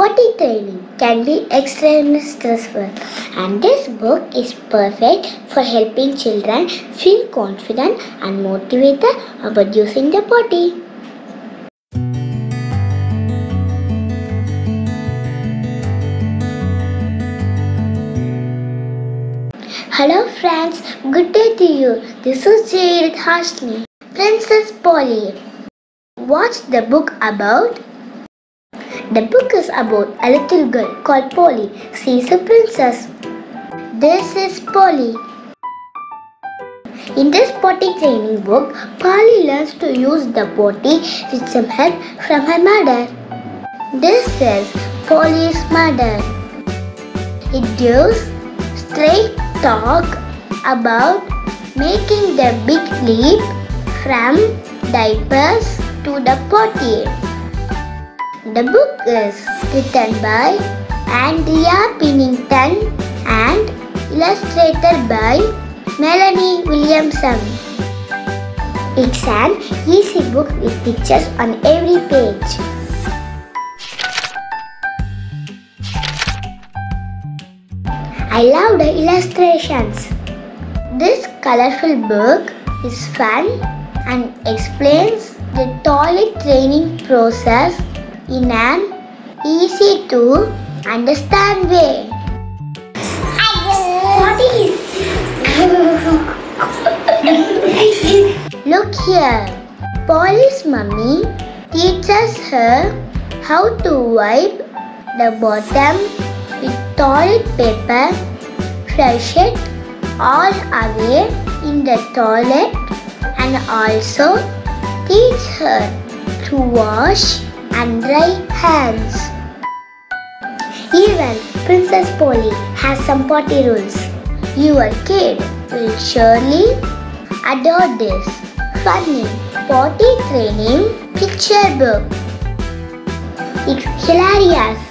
potty training can be extremely stressful, and this book is perfect for helping children feel confident and motivated about using the potty. Hello friends, good day to you. This is J. Edith Hasini. Princess Polly. What's the book about? The book is about a little girl called Polly. She is a princess. This is Polly. In this potty training book, Polly learns to use the potty with some help from her mother. This is Polly's mother. It gives straight talk about making the big leap from diapers to the potty. The book is written by Andrea Pennington and illustrated by Melanie Williamson. It's an easy book with pictures on every page. I love the illustrations. This colorful book is fun and explains the toilet training process in an easy to understand way. What is? Look here. Polly's mummy teaches her how to wipe the bottom with toilet paper, flush it all away in the toilet, and also teach her to wash and dry hands. Even Princess Polly has some potty rules. Your kid will surely adore this funny potty training picture book. It's hilarious.